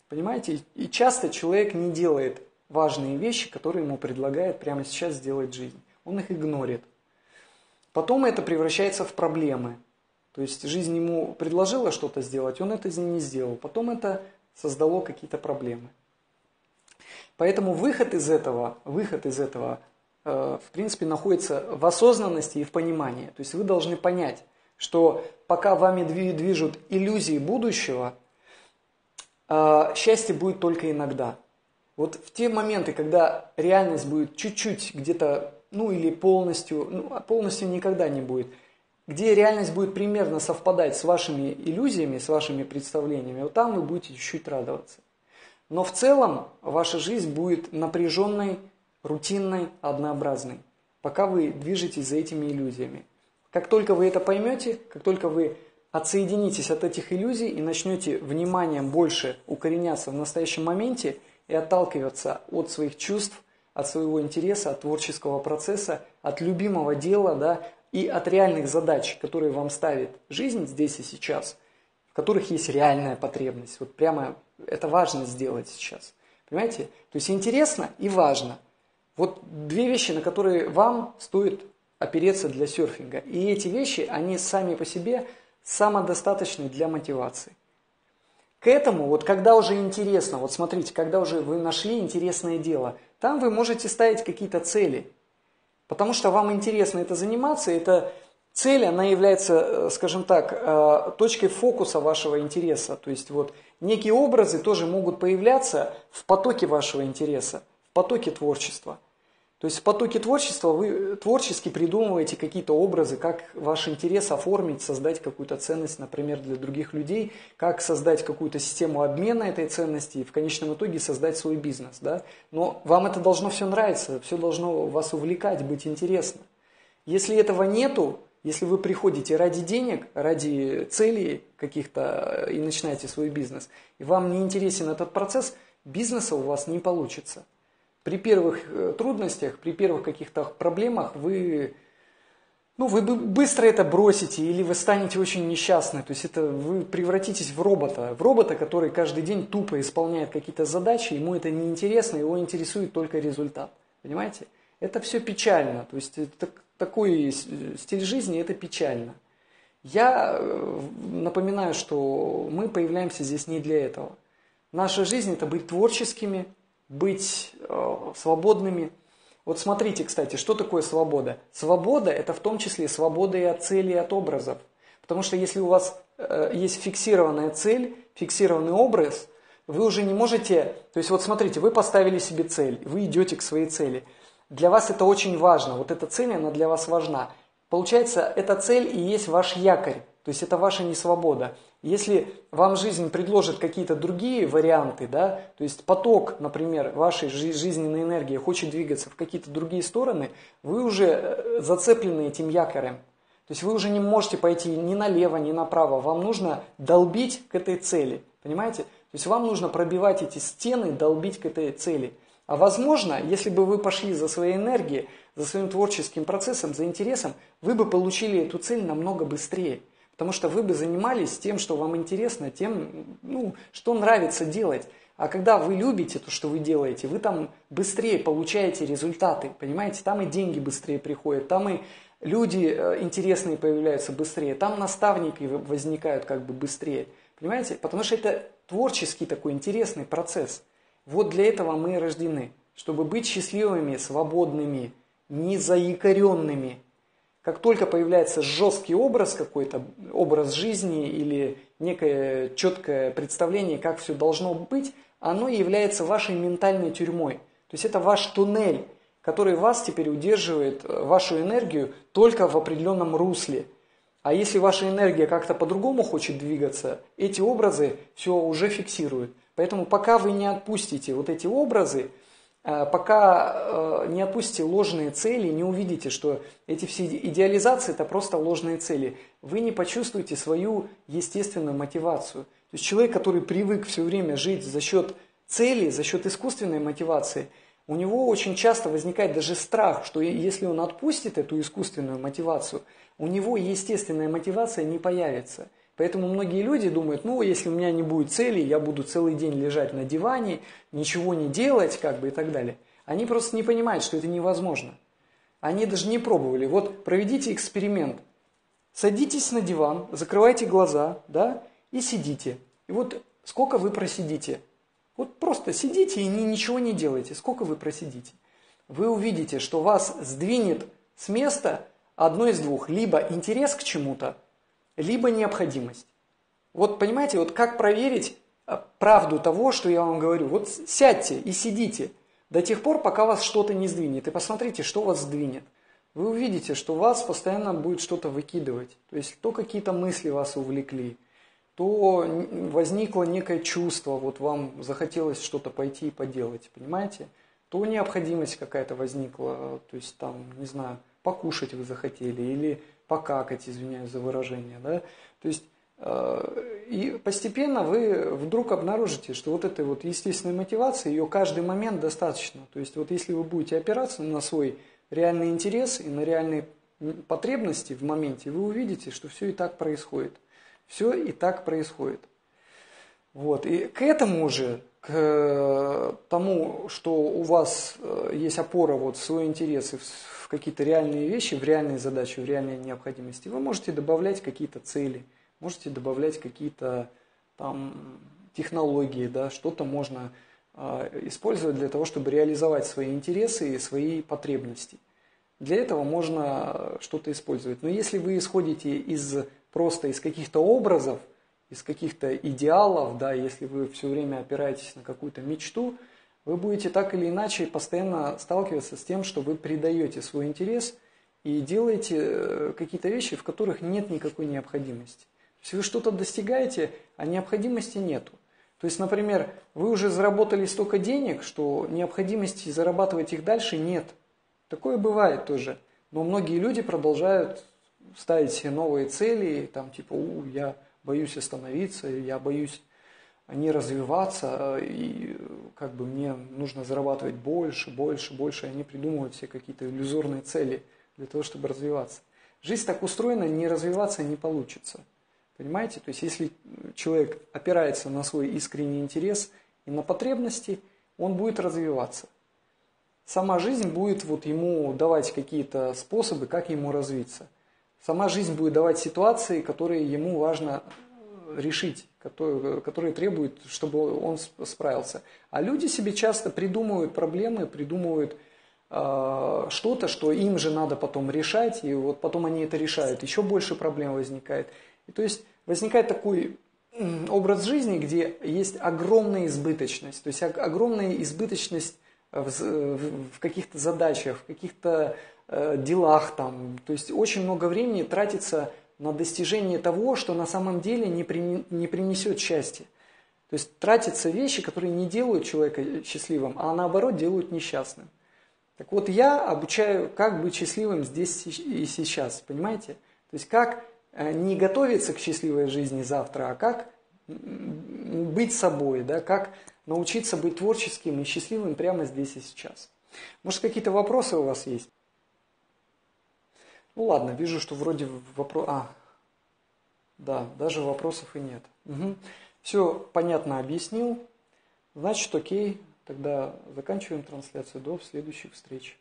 Понимаете, и часто человек не делает важные вещи, которые ему предлагает прямо сейчас сделать жизнь. Он их игнорит. Потом это превращается в проблемы. То есть жизнь ему предложила что-то сделать, он это не сделал. Потом это создало какие-то проблемы. Поэтому выход из этого, выход из этого... в принципе, находится в осознанности и в понимании. То есть вы должны понять, что пока вами движут иллюзии будущего, счастье будет только иногда. Вот в те моменты, когда реальность будет чуть-чуть где-то, ну или полностью, ну полностью никогда не будет, где реальность будет примерно совпадать с вашими иллюзиями, с вашими представлениями, вот там вы будете чуть-чуть радоваться. Но в целом ваша жизнь будет напряженной, рутинной, однообразной, пока вы движетесь за этими иллюзиями. Как только вы это поймете, как только вы отсоединитесь от этих иллюзий и начнете вниманием больше укореняться в настоящем моменте и отталкиваться от своих чувств, от своего интереса, от творческого процесса, от любимого дела, да, и от реальных задач, которые вам ставит жизнь здесь и сейчас, в которых есть реальная потребность. Вот прямо это важно сделать сейчас. Понимаете? То есть интересно и важно. Вот две вещи, на которые вам стоит опереться для серфинга. И эти вещи, они сами по себе самодостаточны для мотивации. К этому, вот когда уже интересно, вот смотрите, когда уже вы нашли интересное дело, там вы можете ставить какие-то цели. Потому что вам интересно это заниматься, эта цель, она является, скажем так, точкой фокуса вашего интереса. То есть вот некие образы тоже могут появляться в потоке вашего интереса, в потоке творчества. То есть в потоке творчества вы творчески придумываете какие-то образы, как ваш интерес оформить, создать какую-то ценность, например, для других людей, как создать какую-то систему обмена этой ценности и в конечном итоге создать свой бизнес. Да? Но вам это должно все нравиться, все должно вас увлекать, быть интересно. Если этого нету, если вы приходите ради денег, ради целей каких-то и начинаете свой бизнес, и вам не интересен этот процесс, бизнеса у вас не получится. При первых трудностях, при первых каких-то проблемах вы, ну, вы быстро это бросите или вы станете очень несчастны. То есть это вы превратитесь в робота. В робота, который каждый день тупо исполняет какие-то задачи, ему это неинтересно, его интересует только результат. Понимаете? Это все печально. То есть это, такой стиль жизни – это печально. Я напоминаю, что мы появляемся здесь не для этого. Наша жизнь – это быть творческими, быть э, свободными. Вот смотрите, кстати, что такое свобода? Свобода – это в том числе свобода и от цели, и от образов. Потому что если у вас э, есть фиксированная цель, фиксированный образ, вы уже не можете... То есть вот смотрите, вы поставили себе цель, вы идете к своей цели. Для вас это очень важно. Вот эта цель, она для вас важна. Получается, эта цель и есть ваш якорь. То есть это ваша несвобода. Если вам жизнь предложит какие-то другие варианты, да, то есть поток, например, вашей жизненной энергии хочет двигаться в какие-то другие стороны, вы уже зацеплены этим якорем. То есть вы уже не можете пойти ни налево, ни направо. Вам нужно долбить к этой цели. Понимаете? То есть вам нужно пробивать эти стены, долбить к этой цели. А возможно, если бы вы пошли за своей энергией, за своим творческим процессом, за интересом, вы бы получили эту цель намного быстрее. Потому что вы бы занимались тем, что вам интересно, тем, ну, что нравится делать. А когда вы любите то, что вы делаете, вы там быстрее получаете результаты, понимаете? Там и деньги быстрее приходят, там и люди интересные появляются быстрее, там наставники возникают как бы быстрее, понимаете? Потому что это творческий такой интересный процесс. Вот для этого мы и рождены, чтобы быть счастливыми, свободными, не заикаренными. Как только появляется жесткий образ какой-то, образ жизни или некое четкое представление, как все должно быть, оно является вашей ментальной тюрьмой. То есть это ваш туннель, который вас теперь удерживает, вашу энергию, только в определенном русле. А если ваша энергия как-то по-другому хочет двигаться, эти образы все уже фиксируют. Поэтому пока вы не отпустите вот эти образы, пока не отпустите ложные цели, не увидите, что эти все идеализации – это просто ложные цели, вы не почувствуете свою естественную мотивацию. То есть человек, который привык все время жить за счет цели, за счет искусственной мотивации, у него очень часто возникает даже страх, что если он отпустит эту искусственную мотивацию, у него естественная мотивация не появится. Поэтому многие люди думают, ну, если у меня не будет цели, я буду целый день лежать на диване, ничего не делать, как бы, и так далее. Они просто не понимают, что это невозможно. Они даже не пробовали. Вот проведите эксперимент. Садитесь на диван, закрывайте глаза, да, и сидите. И вот сколько вы просидите? Вот просто сидите и ничего не делайте. Сколько вы просидите? Вы увидите, что вас сдвинет с места одно из двух. Либо интерес к чему-то, либо необходимость. Вот понимаете, вот как проверить правду того, что я вам говорю? Вот сядьте и сидите до тех пор, пока вас что-то не сдвинет. И посмотрите, что вас сдвинет. Вы увидите, что вас постоянно будет что-то выкидывать. То есть то какие-то мысли вас увлекли, то возникло некое чувство, вот вам захотелось что-то пойти и поделать, понимаете? То необходимость какая-то возникла, то есть там, не знаю, покушать вы захотели или... покакать, извиняюсь за выражение, да, то есть, э, и постепенно вы вдруг обнаружите, что вот этой вот естественной мотивации, ее каждый момент достаточно, то есть, вот если вы будете опираться на свой реальный интерес и на реальные потребности в моменте, вы увидите, что все и так происходит, все и так происходит, вот, и к этому же, к тому, что у вас есть опора вот в свой интерес и в в какие-то реальные вещи, в реальные задачи, в реальные необходимости, вы можете добавлять какие-то цели, можете добавлять какие-то там технологии, да, что-то можно э, использовать для того, чтобы реализовать свои интересы и свои потребности. Для этого можно что-то использовать. Но если вы исходите из, просто из каких-то образов, из каких-то идеалов, да, если вы все время опираетесь на какую-то мечту, вы будете так или иначе постоянно сталкиваться с тем, что вы предаете свой интерес и делаете какие-то вещи, в которых нет никакой необходимости. То есть вы что-то достигаете, а необходимости нету. То есть, например, вы уже заработали столько денег, что необходимости зарабатывать их дальше нет. Такое бывает тоже. Но многие люди продолжают ставить себе новые цели, там типа «У, я боюсь остановиться, я боюсь не развиваться, и как бы мне нужно зарабатывать больше, больше, больше». Они придумывают себе какие-то иллюзорные цели для того, чтобы развиваться. Жизнь так устроена, не развиваться не получится. Понимаете? То есть, если человек опирается на свой искренний интерес и на потребности, он будет развиваться. Сама жизнь будет вот ему давать какие-то способы, как ему развиться. Сама жизнь будет давать ситуации, которые ему важно решить, которые, которые требуют, чтобы он справился. А люди себе часто придумывают проблемы, придумывают э, что-то, что им же надо потом решать, и вот потом они это решают, еще больше проблем возникает. И то есть возникает такой образ жизни, где есть огромная избыточность, то есть огромная избыточность в, в каких-то задачах, в каких-то э, делах там, то есть очень много времени тратится на достижение того, что на самом деле не, при, не принесет счастья. То есть тратятся вещи, которые не делают человека счастливым, а наоборот делают несчастным. Так вот, я обучаю, как быть счастливым здесь и сейчас, понимаете? То есть как не готовиться к счастливой жизни завтра, а как быть собой, да, как научиться быть творческим и счастливым прямо здесь и сейчас. Может, какие-то вопросы у вас есть? Ну ладно, вижу, что вроде вопрос... А, да, даже вопросов и нет. Угу. Все понятно объяснил. Значит, окей, тогда заканчиваем трансляцию. До следующих встреч.